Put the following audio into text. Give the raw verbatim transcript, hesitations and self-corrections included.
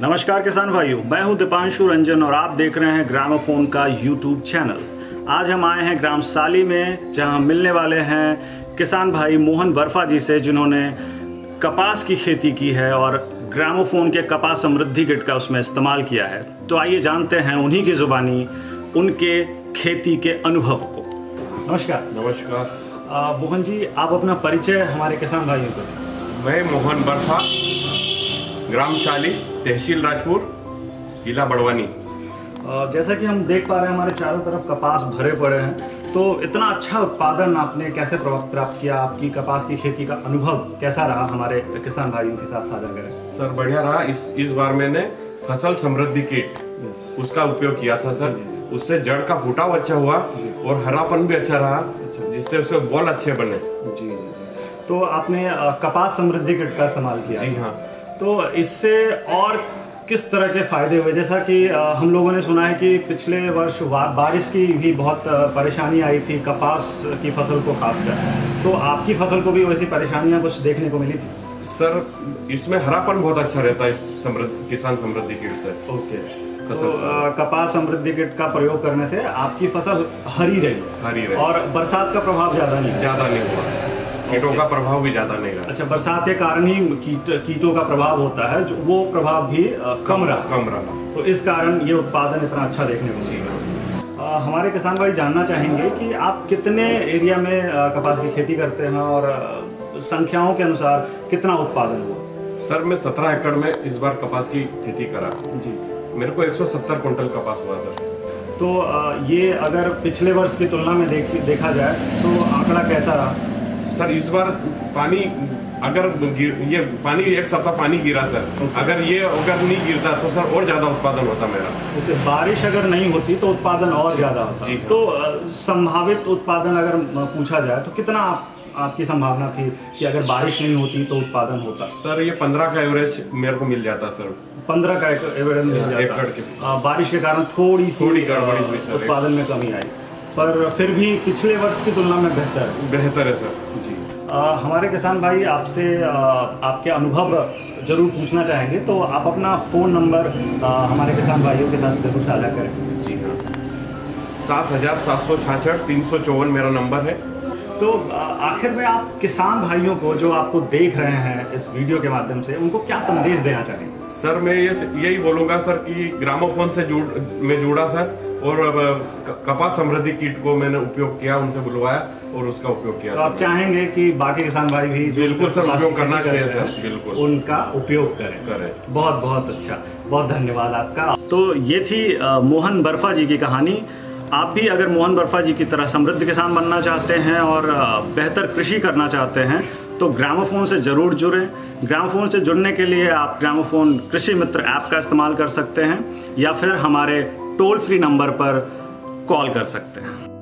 नमस्कार किसान भाइयों, मैं हूं दीपांशु रंजन और आप देख रहे हैं ग्रामोफोन का यूट्यूब चैनल। आज हम आए हैं ग्रामशाली में, जहां मिलने वाले हैं किसान भाई मोहन बर्फा जी से, जिन्होंने कपास की खेती की है और ग्रामोफोन के कपास समृद्धि किट का उसमें इस्तेमाल किया है। तो आइए जानते हैं उन्हीं की जुबानी उनके खेती के अनुभव को। नमस्कार। नमस्कार मोहन जी, आप अपना परिचय हमारे किसान भाइयों को। मैं मोहन बर्फा, ग्रामशाली, तहसील राजपुर, जिला बड़वानी। जैसा कि हम देख पा रहे हैं हमारे चारों तरफ कपास भरे पड़े हैं, तो इतना अच्छा उत्पादन आपने कैसे प्राप्त किया? आपकी कपास की खेती का अनुभव कैसा रहा, हमारे किसान भाइयों के साथ साझा करें। सर बढ़िया रहा। इस इस बार मैंने फसल समृद्धि किट उसका उपयोग किया था सर। उससे जड़ का फुटाव अच्छा हुआ और हरापन भी अच्छा रहा, जिससे उसके बॉल अच्छे बने। जी जी। तो आपने कपास समृद्धि किट का इस्तेमाल किया। जी हाँ। तो इससे और किस तरह के फायदे हुए? जैसा कि हम लोगों ने सुना है कि पिछले वर्ष बारिश की भी बहुत परेशानी आई थी कपास की फसल को खासकर, तो आपकी फसल को भी वैसी परेशानियां कुछ देखने को मिली थी? सर इसमें हरापन बहुत अच्छा रहता है इस समृद्धि किसान समृद्धि किट से। ओके। तो कपास समृद्धि किट का प्रयोग करने से आपकी फसल हरी रही हरी रही और बरसात का प्रभाव ज़्यादा नहीं ज़्यादा नहीं हुआ, कीटों का प्रभाव भी ज़्यादा नहीं रहा। अच्छा, बरसात के कारण ही कीट कीटों का प्रभाव होता है, जो वो प्रभाव भी कम रहा कम रहा तो इस कारण ये उत्पादन इतना अच्छा देखने को मिला। हमारे किसान भाई जानना चाहेंगे कि आप कितने एरिया में कपास की खेती करते हैं और संख्याओं के अनुसार कितना उत्पादन हुआ? सर मैं सत्रह एकड़ में इस बार कपास की खेती करा। जी। मेरे को एक सौ सत्तर कुंटल कपास हुआ सर। तो ये अगर पिछले वर्ष की तुलना में देखा जाए तो आंकड़ा कैसा रहा? सर इस बार पानी अगर ये पानी एक सप्ताह पानी गिरा सर। okay. अगर ये अगर नहीं गिरता तो सर और ज़्यादा उत्पादन होता मेरा। okay. बारिश अगर नहीं होती तो उत्पादन और ज़्यादा होता। जी। तो संभावित उत्पादन अगर पूछा जाए तो कितना आप, आपकी संभावना थी कि अगर बारिश नहीं होती तो उत्पादन होता? सर ये पंद्रह का एवरेज मेरे को मिल जाता सर। पंद्रह का एवरेज मिल जाता के। आ, बारिश के कारण थोड़ी सी थोड़ी गड़बड़ी हुई सर, उत्पादन में कमी आई, पर फिर भी पिछले वर्ष की तुलना में बेहतर है। बेहतर है सर। जी। आ, हमारे किसान भाई आपसे आपके अनुभव जरूर पूछना चाहेंगे, तो आप अपना फ़ोन नंबर आ, हमारे किसान भाइयों के साथ जरूर साझा करें। जी हाँ, सात हज़ार सात सौ छाछठ तीन सौ चौवन मेरा नंबर है। तो आखिर में आप किसान भाइयों को, जो आपको देख रहे हैं इस वीडियो के माध्यम से, उनको क्या संदेश देना चाहेंगे? सर मैं ये यही बोलूँगा सर कि ग्रामोफोन से जुड़ में जुड़ा सर, और कपास समृद्धि किट को मैंने उपयोग किया, उनसे बुलवाया और उसका उपयोग किया। तो आप चाहेंगे कि बाकी किसान भाई भी बिल्कुल सर उपयोग करना चाहिए सर, बिल्कुल उनका उपयोग करें करें बहुत बहुत अच्छा, बहुत धन्यवाद आपका। तो ये थी मोहन बर्फा जी की कहानी। आप भी अगर मोहन बर्फा जी की तरह समृद्ध किसान बनना चाहते हैं और बेहतर कृषि करना चाहते हैं तो ग्रामोफोन से ज़रूर जुड़ें। ग्रामोफोन से जुड़ने के लिए आप ग्रामोफोन कृषि मित्र ऐप का इस्तेमाल कर सकते हैं या फिर हमारे टोल फ्री नंबर पर कॉल कर सकते हैं।